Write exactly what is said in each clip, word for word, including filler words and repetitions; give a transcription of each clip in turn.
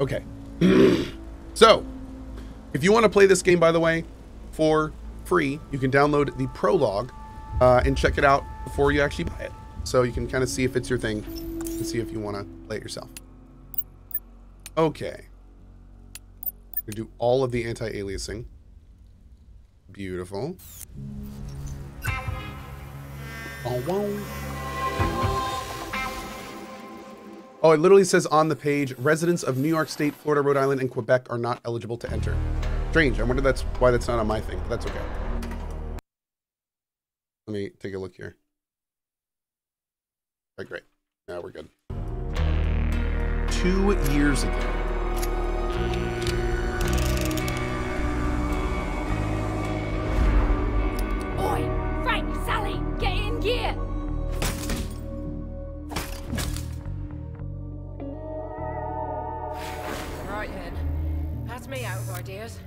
Okay. So, if you want to play this game, by the way, for free, you can download the prologue uh, and check it out before you actually buy it. So you can kind of see if it's your thing and see if you want to play it yourself. Okay. We do all of the anti-aliasing. Beautiful. Oh, whoa. Oh, it literally says on the page, residents of New York State, Florida, Rhode Island, and Quebec are not eligible to enter. Strange. I wonder that's why that's not on my thing, but that's okay. Let me take a look here. All right, great. Now we're good. Two years ago. Yeah. Right then, that's me out of ideas.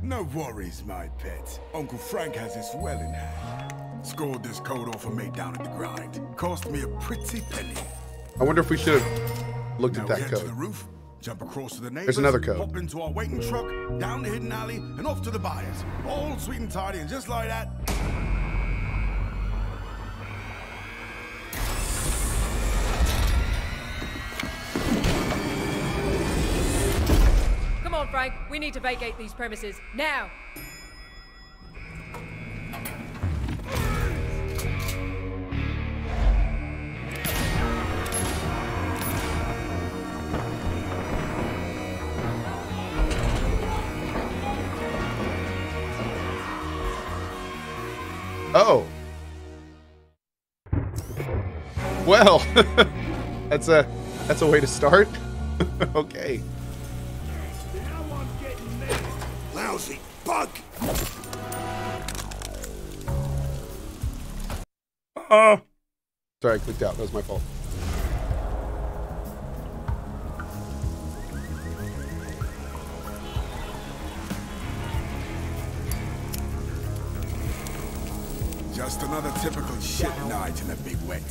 No worries, my pet. Uncle Frank has his well in hand. Scored this code off of me down at the grind. Cost me a pretty penny. I wonder if we should have looked now at that get code. To the roof, jump across to the neighbors, there's another code. Hop into our waiting truck, down the hidden alley, and off to the buyers. All sweet and tidy, and just like that. Frank, we need to vacate these premises now. Oh. Well, that's a that's a way to start. Okay. Lousy bug! Uh-oh. Sorry, I clicked out. That was my fault. Just another typical shit night in a big wet.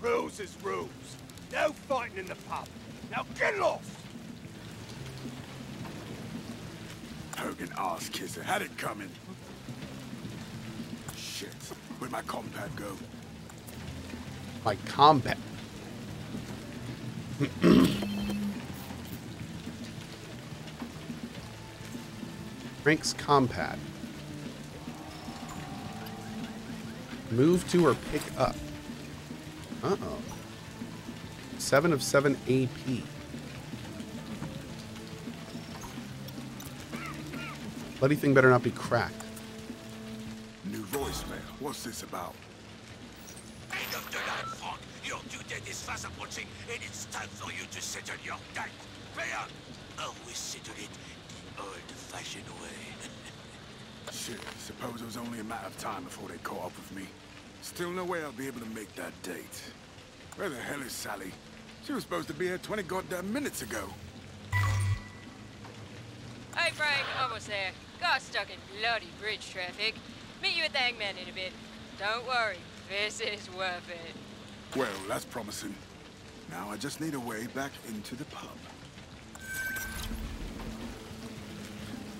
Rules is rules. No fighting in the pub. Now get lost! Hogan ass kisser had it coming. Shit. Where'd my compat go? My compat? Frank's compat. Move to or pick up. Uh-oh. Seven of seven A P. Bloody thing better not be cracked. New voicemail. What's this about? End of the night, Frank. Your due date is fast approaching, and it's time for you to settle your debt. Pay up. Oh, we settle it the old-fashioned way. Shit. Suppose it was only a matter of time before they caught up with me. Still no way I'll be able to make that date. Where the hell is Sally? She was supposed to be here twenty goddamn minutes ago. Hey, Frank, almost there. Got stuck in bloody bridge traffic. Meet you at the Hangman in a bit. Don't worry, this is worth it. Well, that's promising. Now I just need a way back into the pub.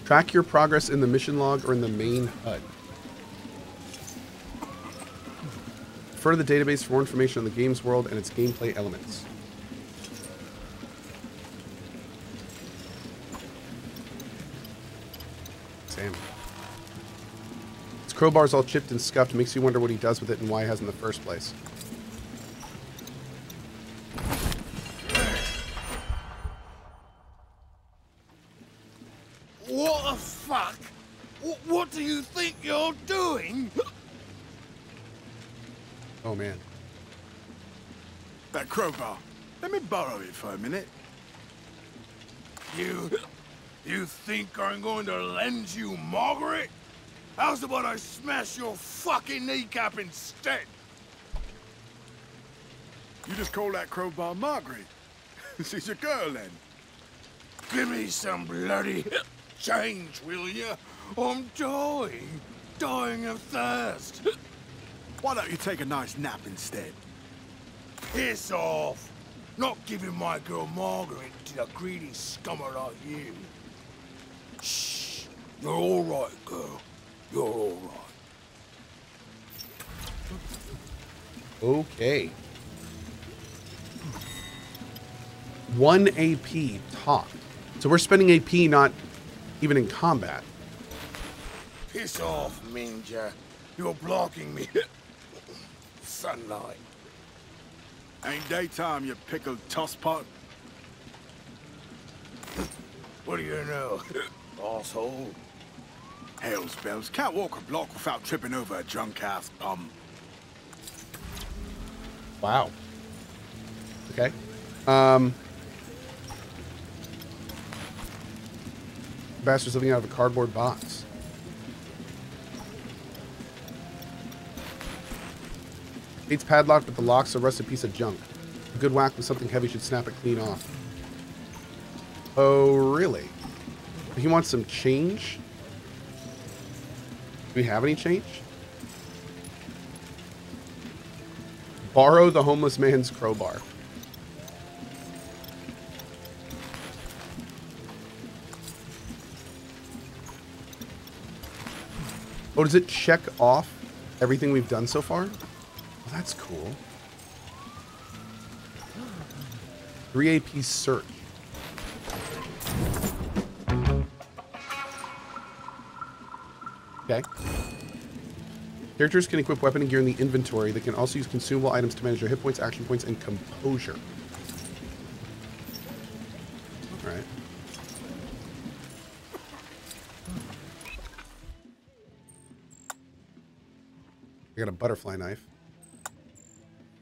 Track your progress in the mission log or in the main H U D. Refer to the database for more information on the game's world and its gameplay elements. Sam. His crowbar's all chipped and scuffed. Makes you wonder what he does with it and why he has in the first place. What the fuck? What do you think you're doing? Oh, man. That crowbar. Let me borrow it for a minute. You... you think I'm going to lend you Margaret? How's about I smash your fucking kneecap instead? You just call that crowbar Margaret? She's your girl, then. Give me some bloody change, will you? I'm dying. Dying of thirst. Why don't you take a nice nap instead? Piss off! Not giving my girl Margaret to a greedy scummer like you. Shh! You're all right, girl. You're all right. Okay. One A P top. So we're spending A P not even in combat. Piss off, Minja. You're blocking me. Sunlight. Ain't daytime, you pickled tosspot. What do you know, asshole? Hell's bells, can't walk a block without tripping over a drunk-ass bum. Wow. Okay. Um... Bastard's living out of a cardboard box. Gate's padlocked, but the lock's a rusted piece of junk. A good whack with something heavy should snap it clean off. Oh, really? He wants some change? Do we have any change? Borrow the homeless man's crowbar. Oh, does it check off everything we've done so far? That's cool. three A P search. Okay. Characters can equip weapon and gear in the inventory. They can also use consumable items to manage their hit points, action points, and composure. All right. I got a butterfly knife.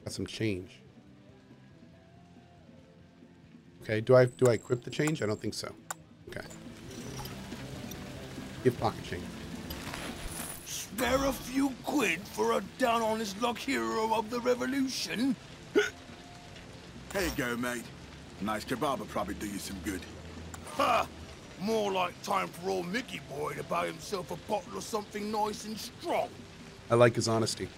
Got some change. Okay, do I do I equip the change? I don't think so. Okay. Give pocket change. Spare a few quid for a down-on-his luck hero of the revolution. Here you go, mate. A nice kebab will probably do you some good. Ha! More like time for old Mickey Boy to buy himself a bottle of something nice and strong. I like his honesty.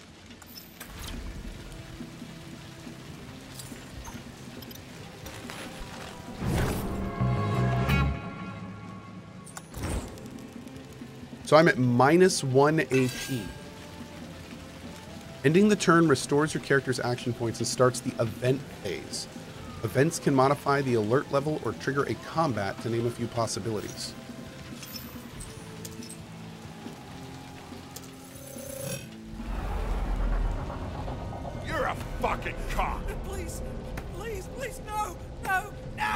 So I'm at minus one A P. Ending the turn restores your character's action points and starts the event phase. Events can modify the alert level or trigger a combat, to name a few possibilities. You're a fucking cock! Please, please, please, no, no, no!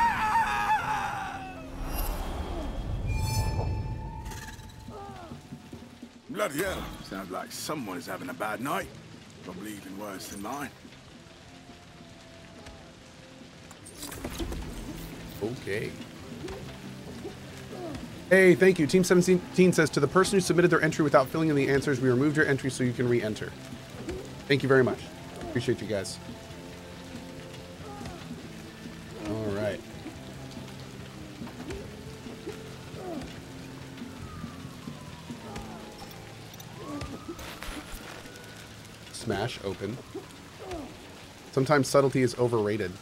Bloody hell, sounds like someone is having a bad night. Probably even worse than mine. Okay. Hey, thank you. Team seventeen says, to the person who submitted their entry without filling in the answers, we removed your entry so you can re-enter. Thank you very much. Appreciate you guys. All right. Smash open. Sometimes subtlety is overrated.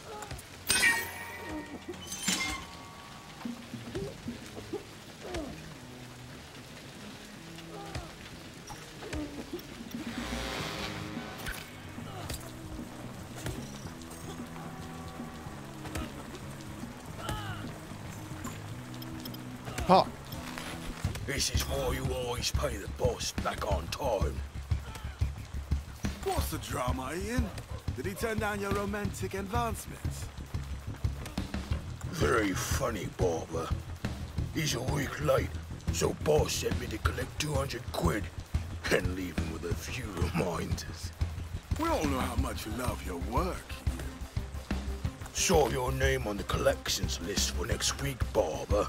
Talk. This is why you always pay the boss back on time. What's the drama, Ian? Did he turn down your romantic advancements? Very funny, Barbara. He's a week late, so boss sent me to collect two hundred quid and leave him with a few reminders. We all know how much you love your work. Saw your name on the collections list for next week, Barbara.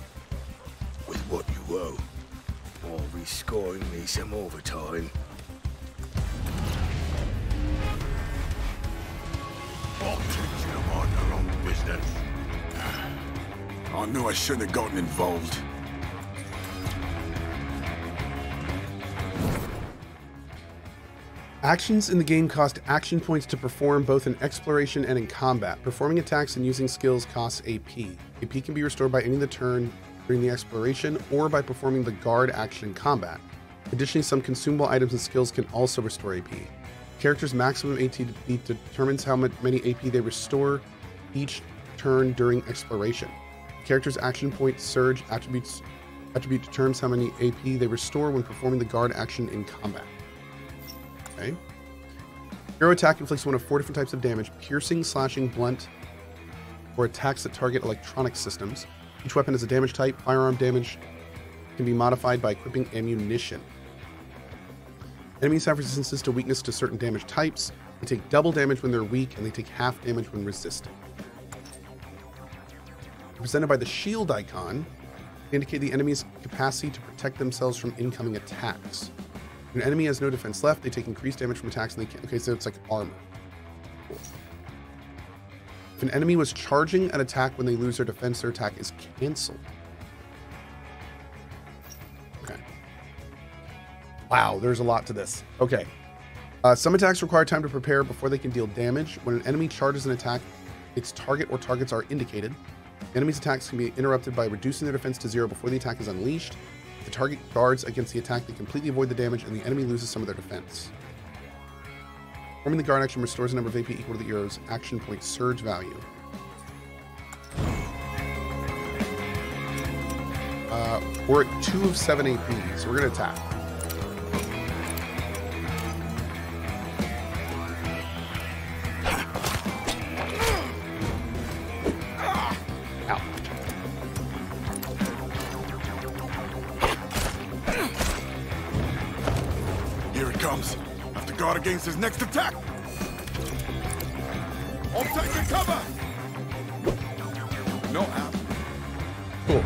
With what you owe. I'll be scoring me some overtime. I knew I shouldn't have gotten involved. Actions in the game cost action points to perform both in exploration and in combat. Performing attacks and using skills costs A P. A P can be restored by ending the turn during the exploration or by performing the guard action in combat. Additionally, some consumable items and skills can also restore A P. Character's maximum A P determines how many A P they restore each turn during exploration. Character's action point surge attributes attribute determines how many A P they restore when performing the guard action in combat. Okay. Hero attack inflicts one of four different types of damage: piercing, slashing, blunt, or attacks that target electronic systems. Each weapon has a damage type. Firearm damage can be modified by equipping ammunition. Enemies have resistances to weakness to certain damage types. They take double damage when they're weak, and they take half damage when resistant. Represented by the shield icon, they indicate the enemy's capacity to protect themselves from incoming attacks. When an enemy has no defense left, they take increased damage from attacks, and they can't. Okay, so it's like armor. Cool. If an enemy was charging an attack when they lose their defense, their attack is canceled. Okay. Wow, there's a lot to this. Okay. Uh, some attacks require time to prepare before they can deal damage. When an enemy charges an attack, its target or targets are indicated. The enemy's attacks can be interrupted by reducing their defense to zero before the attack is unleashed. The target guards against the attack, they completely avoid the damage, and the enemy loses some of their defense. Performing the guard action restores a number of A P equal to the hero's action point surge value. Uh, we're at two of seven A P, so we're going to attack. Against his next attack. I'll take the cover. No app. Cool.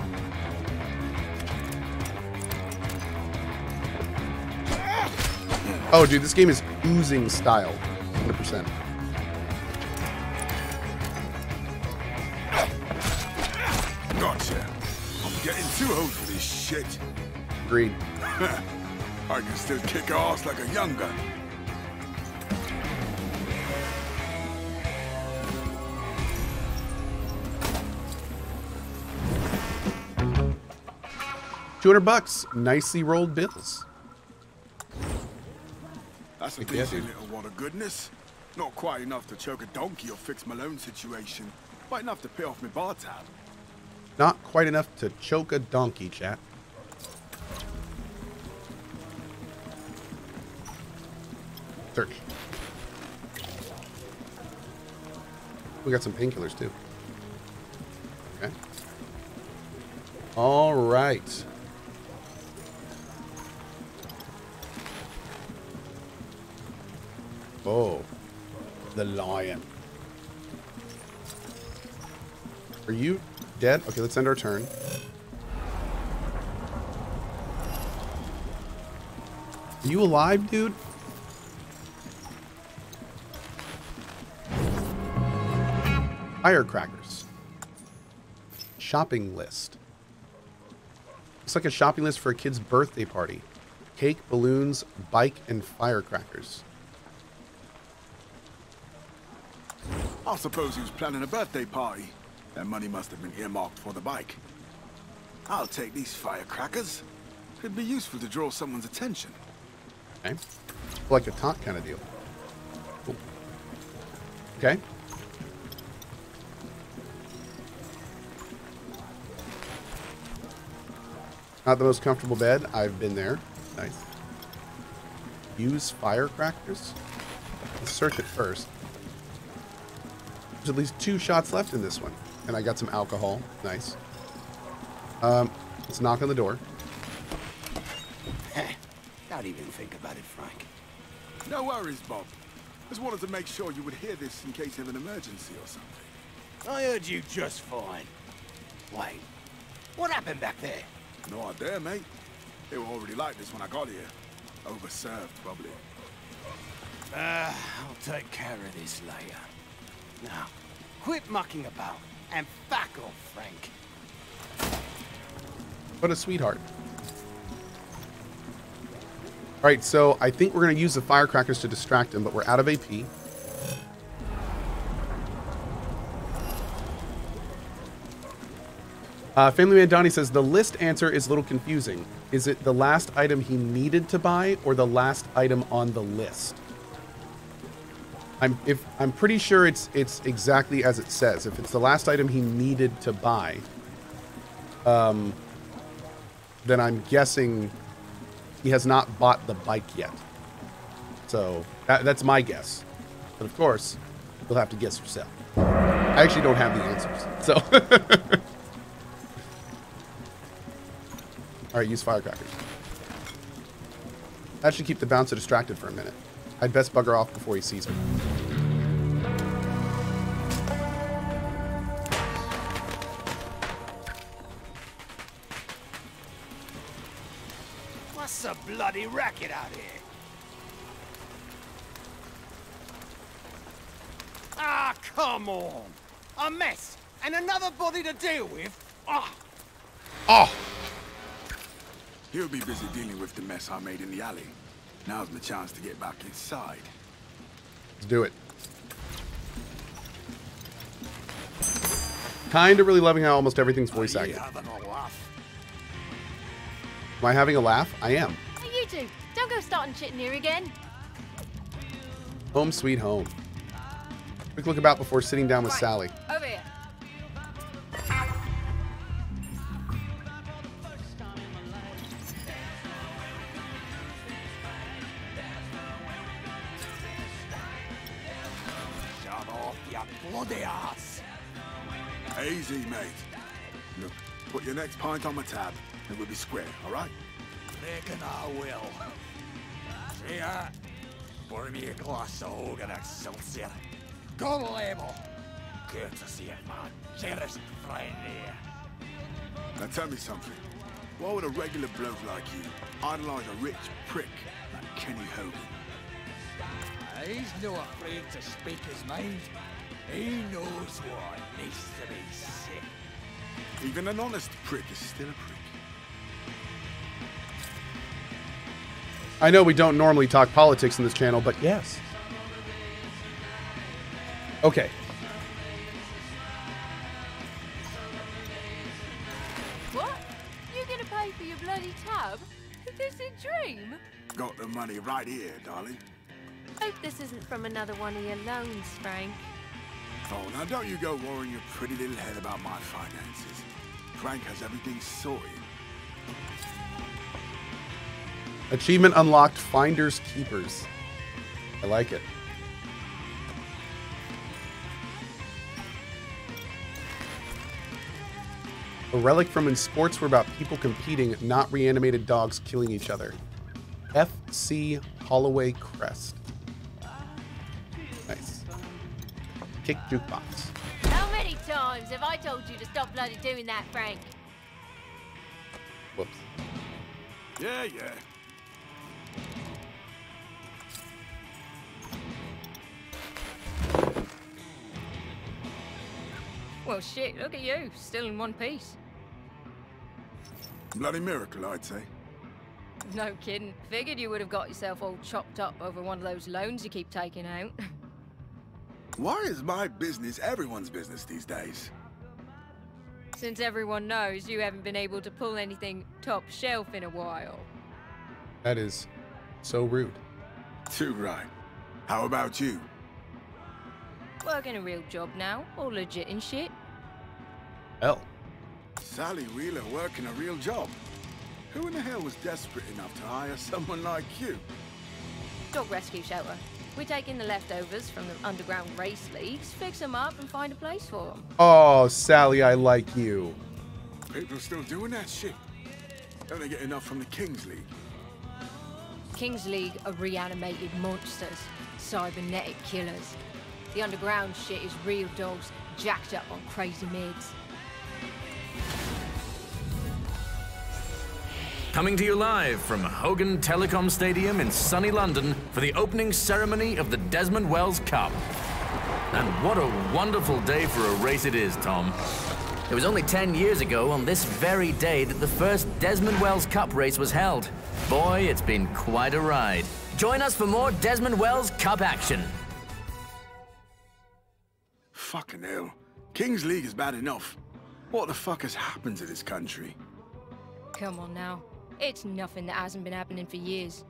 Oh, dude, this game is oozing style. one hundred percent. Gotcha. I'm getting too old for this shit. Agreed. I can still kick ass like a young gun. two hundred bucks, nicely rolled bills. That's a decent little wad of goodness. Not quite enough to choke a donkey or fix my loan situation, but enough to pay off my bar tab. Not quite enough to choke a donkey, chat. Search. We got some painkillers too. Okay. All right. Oh, the lion. Are you dead? Okay, let's end our turn. Are you alive, dude? Firecrackers. Shopping list. Looks like a shopping list for a kid's birthday party. Cake, balloons, bike, and firecrackers. I suppose he was planning a birthday party. That money must have been earmarked for the bike. I'll take these firecrackers. Could be useful to draw someone's attention. Okay. Like a taunt kind of deal. Cool. Okay. Not the most comfortable bed. I've been there. Nice. Use firecrackers? Let's search it first. There's at least two shots left in this one. And I got some alcohol. Nice. Um, let's knock on the door. Don't even think about it, Frank. No worries, Bob. Just wanted to make sure you would hear this in case of an emergency or something. I heard you just fine. Wait, what happened back there? No idea, mate. They were already like this when I got here. Overserved, probably. Uh, I'll take care of this later. Now, quit mucking about and back off, Frank. What a sweetheart. All right, so I think we're going to use the firecrackers to distract him, but we're out of A P. Uh, Family Man Donnie says, the list answer is a little confusing. Is it the last item he needed to buy or the last item on the list? I'm, if, I'm pretty sure it's, it's exactly as it says. If it's the last item he needed to buy, um, then I'm guessing he has not bought the bike yet. So that, that's my guess. But of course, you'll have to guess yourself. I actually don't have the answers, so... All right, use firecrackers. That should keep the bouncer distracted for a minute. I'd best bugger off before he sees me. What's the bloody racket out here? Ah, come on. A mess and another body to deal with. Oh. Oh. He'll be busy dealing with the mess I made in the alley. Now's my chance to get back inside. Let's do it. Kinda really loving how almost everything's voice acted. Am I having a laugh? I am. Hey, you two, don't go starting shit here again. Home sweet home. Quick look about before sitting down with right. Sally. Over here. Easy, mate. Look, put your next pint on my tab, and we'll be square, all right? Reckon I will. See ya. Pour me a glass of Hogan Excelsior. Gold label. Courtesy of my dearest friend here. Now tell me something. Why would a regular bloke like you idolize a rich prick like Kenny Hogan? He's no afraid to speak his mind. He knows what needs to be said. Even an honest prick is still a prick. I know we don't normally talk politics in this channel, but yes. Okay. What? You're gonna pay for your bloody tab? Is this a dream? Got the money right here, darling. Hope this isn't from another one of your loans, Frank. Oh, now don't you go worrying your pretty little head about my finances. Frank has everything sorted. Achievement unlocked, Finders Keepers. I like it. A relic from when sports were about people competing, not reanimated dogs killing each other. F C Holloway Crest. Kick jukebox. How many times have I told you to stop bloody doing that, Frank? Whoops. Yeah, yeah. Well, shit, look at you. Still in one piece. Bloody miracle, I'd say. No kidding. Figured you would have got yourself all chopped up over one of those loans you keep taking out. Why is my business everyone's business these days? Since everyone knows you haven't been able to pull anything top shelf in a while. That is so rude. Too right. How about you? Working a real job now, all legit and shit. Hell. Sally Wheeler working a real job. Who in the hell was desperate enough to hire someone like you? Dog rescue shelter. We're taking the leftovers from the underground race leagues, fix them up, and find a place for them. Oh, Sally, I like you. People still doing that shit? Don't they get enough from the Kings League? Kings League are reanimated monsters, cybernetic killers. The underground shit is real dogs jacked up on crazy meds. Coming to you live from Hogan Telecom Stadium in sunny London for the opening ceremony of the Desmond Wells Cup. And what a wonderful day for a race it is, Tom. It was only ten years ago on this very day that the first Desmond Wells Cup race was held. Boy, it's been quite a ride. Join us for more Desmond Wells Cup action. Fucking hell. Kings League is bad enough. What the fuck has happened to this country? Come on now. It's nothing that hasn't been happening for years.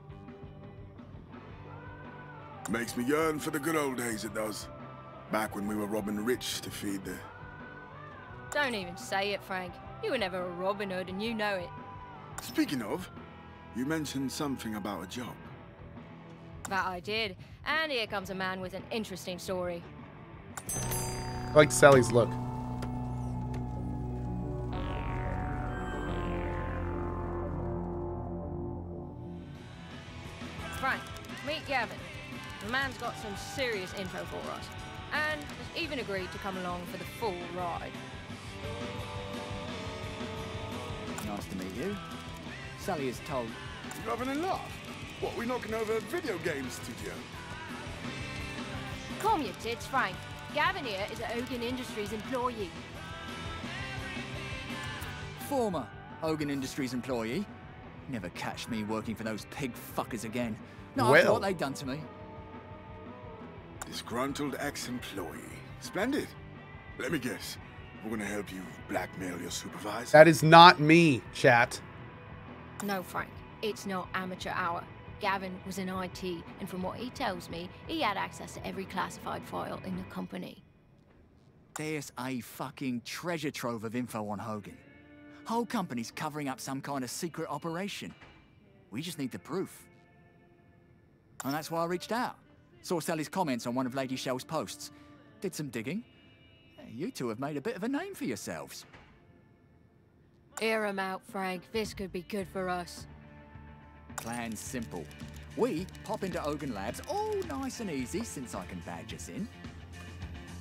Makes me yearn for the good old days, it does. Back when we were robbing rich to feed the... Don't even say it, Frank. You were never a Robin Hood and you know it. Speaking of, you mentioned something about a job. That I did. And here comes a man with an interesting story. I like Sally's look. Frank, meet Gavin. The man's got some serious info for us, and has even agreed to come along for the full ride. Nice to meet you. Sally is told. You're having a laugh? What, we're knocking over a video game studio? Calm your tits, Frank. Gavin here is a Hogan Industries employee. Former Hogan Industries employee. Never catch me working for those pig fuckers again. Not after what they've done to me. Disgruntled ex-employee. Splendid. Let me guess. We're gonna help you blackmail your supervisor. That is not me, chat. No, Frank. It's not amateur hour. Gavin was in I T, and from what he tells me, he had access to every classified file in the company. There's a fucking treasure trove of info on Hogan. Whole company's covering up some kind of secret operation. We just need the proof. And that's why I reached out. Saw Sally's comments on one of Lady Shell's posts. Did some digging. You two have made a bit of a name for yourselves. Hear him out, Frank. This could be good for us. Plan's simple. We pop into Hogan Labs, all nice and easy since I can badge us in.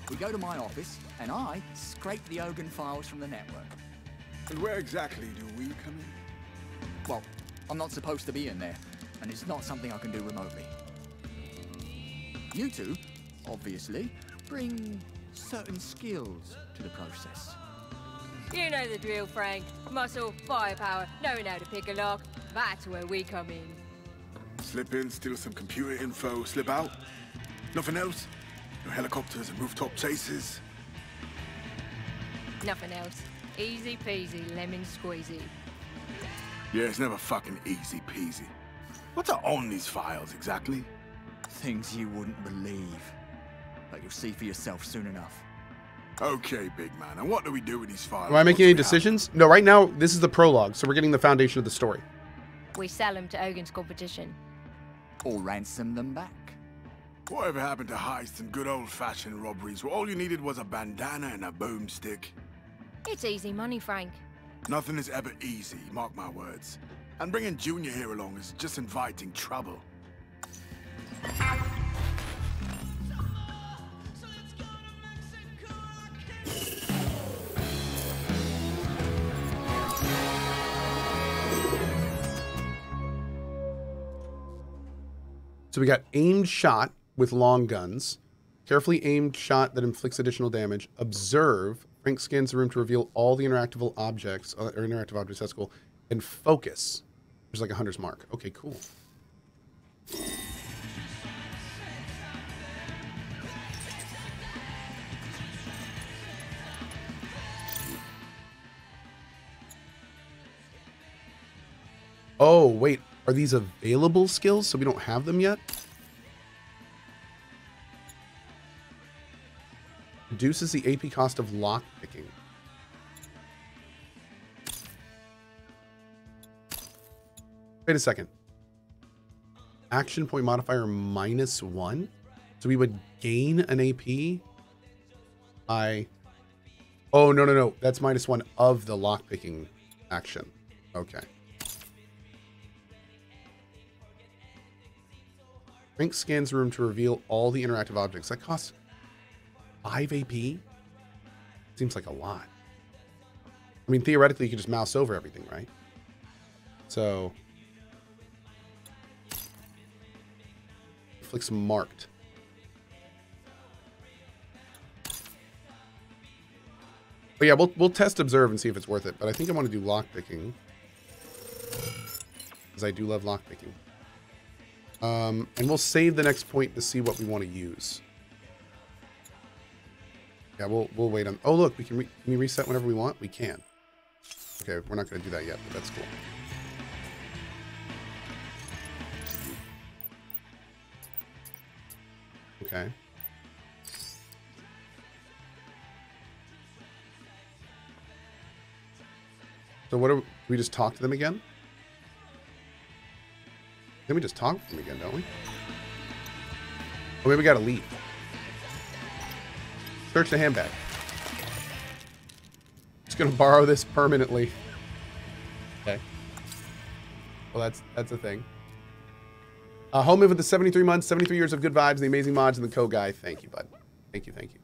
We go to my office, and I scrape the Hogan files from the network. And where exactly do we come in? Well, I'm not supposed to be in there, and it's not something I can do remotely. You two, obviously, bring certain skills to the process. You know the drill, Frank. Muscle, firepower, knowing how to pick a lock. That's where we come in. Slip in, steal some computer info, slip out. Nothing else? No helicopters and rooftop chases? Nothing else. Easy peasy, lemon squeezy. Yeah, it's never fucking easy peasy. What's on these files exactly? Things you wouldn't believe. But you'll see for yourself soon enough. Okay, big man. And what do we do with these files? Am I making any decisions? Have? No, right now, this is the prologue, so we're getting the foundation of the story. We sell them to Hogan's competition. Or ransom them back. Whatever happened to heists and good old-fashioned robberies where all you needed was a bandana and a boomstick? It's easy money, Frank. Nothing is ever easy, mark my words. And bringing Junior here along is just inviting trouble. So we got aimed shot with long guns, carefully aimed shot that inflicts additional damage, observe, Frank scans the room to reveal all the interactable objects, or interactive objects, that's cool, and focus, which is like a hunter's mark. Okay, cool. Oh, wait. Are these available skills so we don't have them yet? Reduces the A P cost of lock picking. Wait a second. Action point modifier minus one? So we would gain an A P by... Oh, no, no, no. That's minus one of the lock picking action. Okay. Frank scans the room to reveal all the interactive objects. That costs five A P? Seems like a lot. I mean, theoretically, you could just mouse over everything, right? So. Flicks marked. But yeah, we'll, we'll test observe and see if it's worth it. But I think I want to do lockpicking. Because I do love lockpicking. Um, and we'll save the next point to see what we want to use. Yeah, we'll, we'll wait on... Oh, look, we can, re can we reset whenever we want? We can. Okay, we're not going to do that yet, but that's cool. Okay. So what are we... We just talk to them again? Then we just talk to them again, don't we? Oh, maybe we gotta leave. Search the handbag. Just gonna borrow this permanently. Okay. Well, that's that's a thing. Uh, home with the seventy-three months, seventy-three years of good vibes, the amazing mods, and the co guy. Thank you, bud. Thank you, thank you.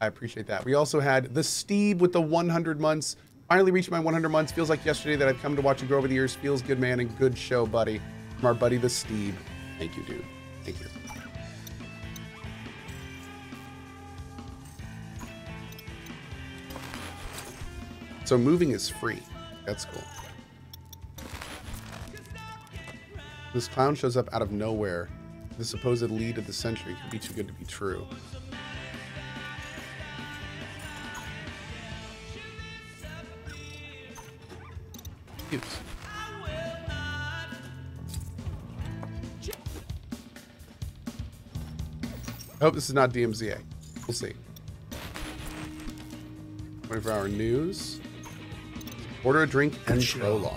I appreciate that. We also had the Steve with the one hundred months. Finally reached my one hundred months. Feels like yesterday that I've come to watch you grow over the years. Feels good, man, and good show, buddy. From our buddy the Steve. Thank you, dude. Thank you. So moving is free. That's cool. This clown shows up out of nowhere. The supposed lead of the century could be too good to be true. Cute. I hope this is not D M Z A. We'll see. twenty-four hour news. Order a drink and prologue.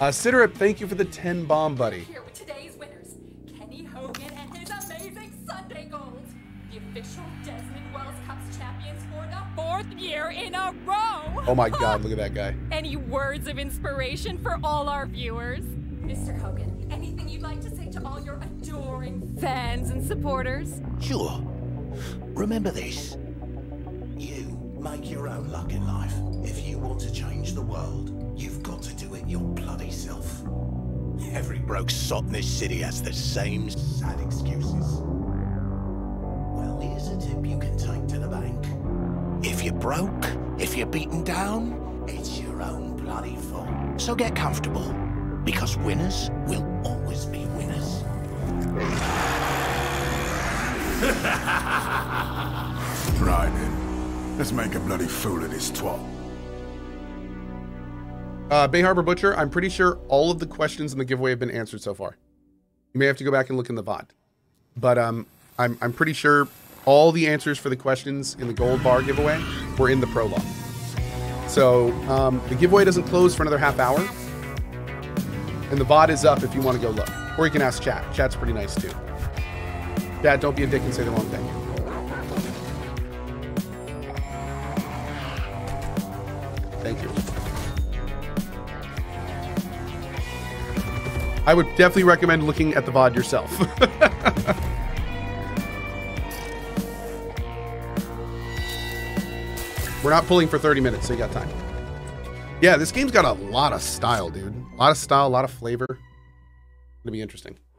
Uh, Siderip, thank you for the ten bomb, buddy. Here with today's winners, Kenny Hogan and his amazing Sunday Gold. The official Desmond Wells Cup champions for the fourth year in a row. Oh my God, look at that guy. Any words of inspiration for all our viewers? Mister Hogan, anything you'd like to say to all your adoring fans and supporters? Sure. Remember this. You make your own luck in life. If you want to change the world, you've got to do it your bloody self. Every broke sot in this city has the same sad excuses. Well, here's a tip you can take to the bank. If you're broke, if you're beaten down, it's your own bloody fault. So get comfortable, because winners will always be winners. Right then, let's make a bloody fool of this twat. Uh, Bay Harbor Butcher, I'm pretty sure all of the questions in the giveaway have been answered so far. You may have to go back and look in the V O D. But um, I'm, I'm pretty sure all the answers for the questions in the gold bar giveaway were in the prologue. So um, the giveaway doesn't close for another half hour. And the V O D is up if you want to go look. Or you can ask chat. Chat's pretty nice too. Chat, don't be a dick and say the wrong thing. Thank you. I would definitely recommend looking at the V O D yourself. We're not pulling for thirty minutes, so you got time. Yeah, this game's got a lot of style, dude. A lot of style, a lot of flavor. It'll be interesting.